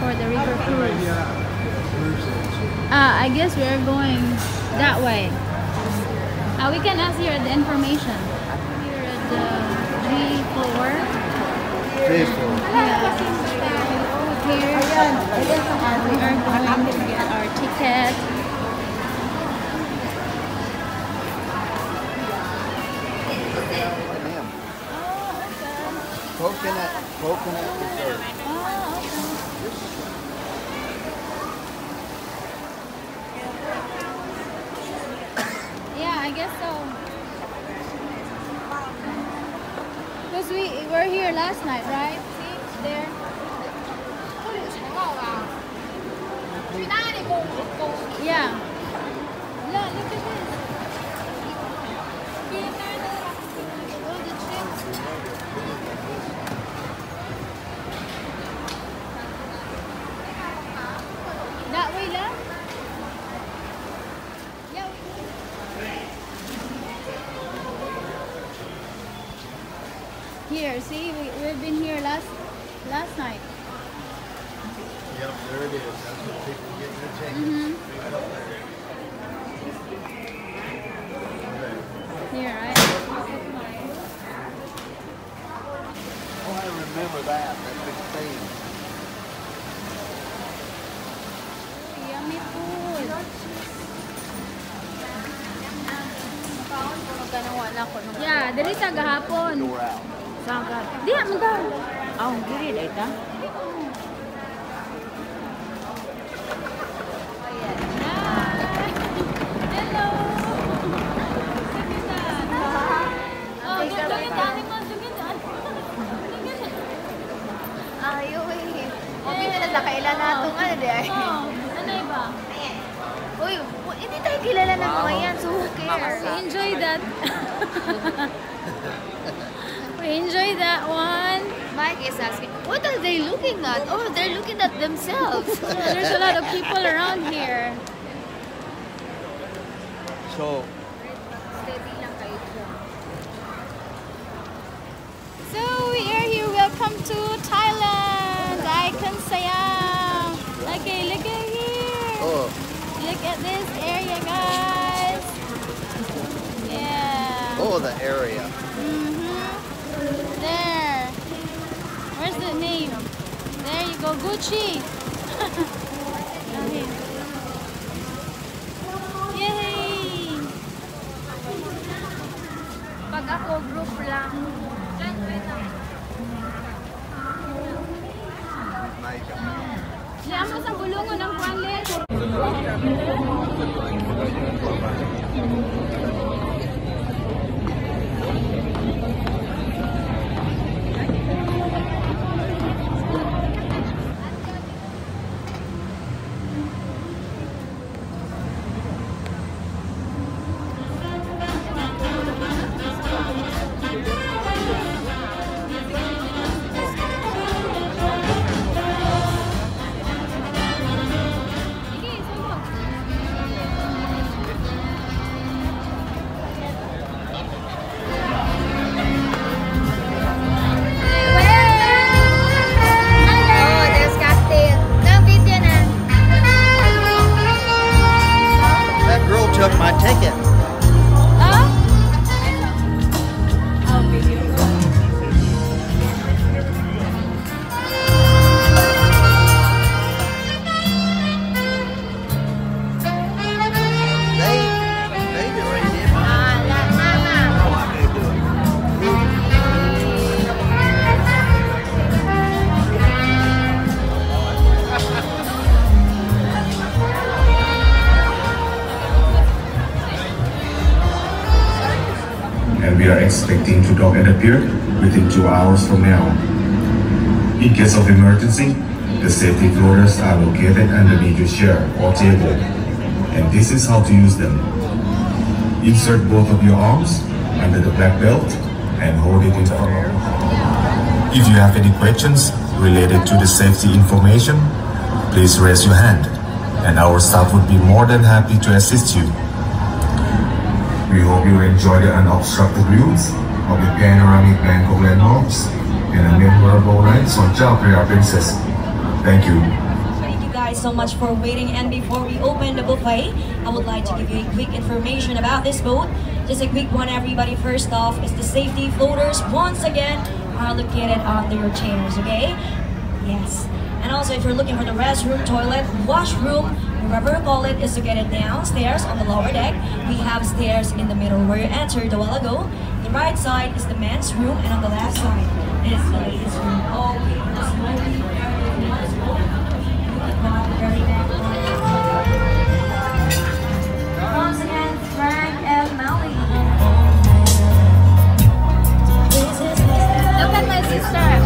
For the river cruise. I guess we are going that way. We can ask here the information. Here at the G4. Here we are going to get our ticket. Coconut dessert. I guess so. Because we were here last night, right? See? It's there. Yeah. Look, look at this. All the things. That way, left? Yeah, we can. Here, see, we've been here last night. Yep, there it is. That's what people get in their tickets. Here, right? Oh, I remember that. That big thing. Yummy food. Yeah, there is a gahapon. Sangat. Dia mentar. Aung kiri dah itu. Hello. Oh, jom kita. Ayo. Mungkin kita tak kailan nato kan deh. Mana iba? Oh, ini tak kailan nato ayan suker. Enjoy that. Enjoy that one. Mike is asking, what are they looking at? Oh, they're looking at themselves. Yeah, there's a lot of people around here. So we are here. Welcome to Thailand. ICONSIAM. Okay, look at here. Oh. Look at this area, guys. Yeah. Oh, the area. There. Where's the name? There you go, Gucci. Yay! Pag ako group lang. Diyan mo sa gulungan ng panlit. We are expecting to dock and appear within 2 hours from now. In case of emergency, the safety floaters are located under your chair or table and this is how to use them. Insert both of your arms under the black belt and hold it in front of you. If you have any questions related to the safety information, please raise your hand and our staff would be more than happy to assist you. We hope you enjoy the unobstructed views of the panoramic Bangkok landmarks and a memorable night on Chao Phraya Princess. Thank you. Thank you guys so much for waiting, and before we open the buffet, I would like to give you a quick information about this boat. Just a quick one, everybody. First off is the safety floaters, once again, are located under your chairs, okay? Yes. And also, if you're looking for the restroom, toilet, washroom, whatever you call it, is located downstairs on the lower deck. We have stairs in the middle where you entered a while ago. The right side is the men's room, and on the left side is the ladies' room. All people are smoking, very nice room. Very nice room. Once again, Frank and Molly. Look at my sister.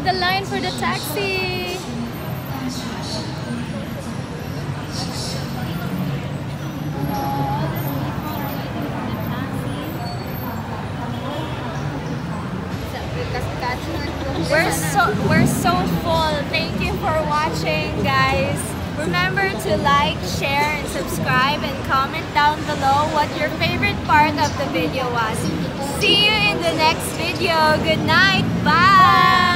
at the line for the taxi. We're so full. Thank you for watching, guys. Remember to like, share, and subscribe, and comment down below what your favorite part of the video was. See you in the next video. Good night. Bye.